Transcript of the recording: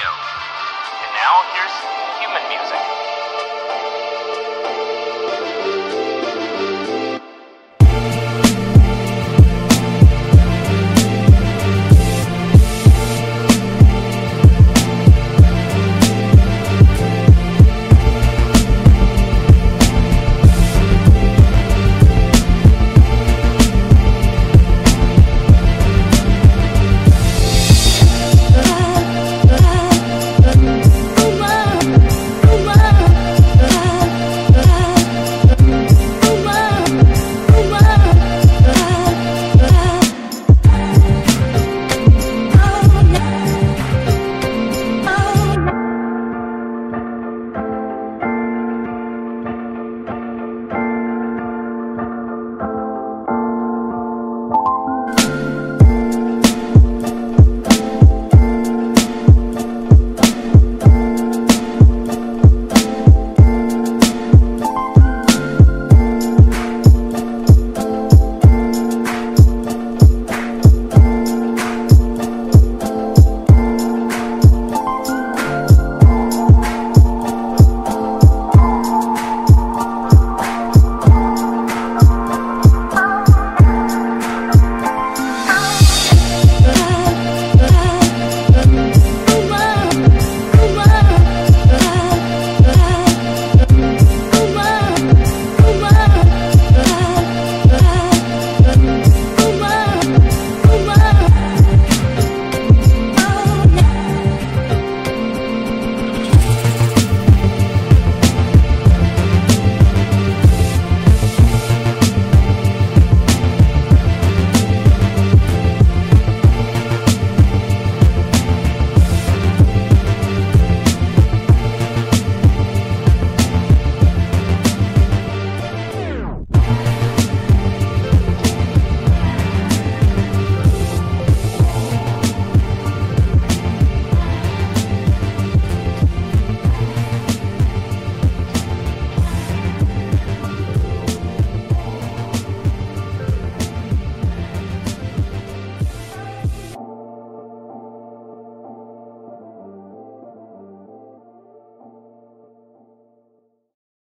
Radio. And now here's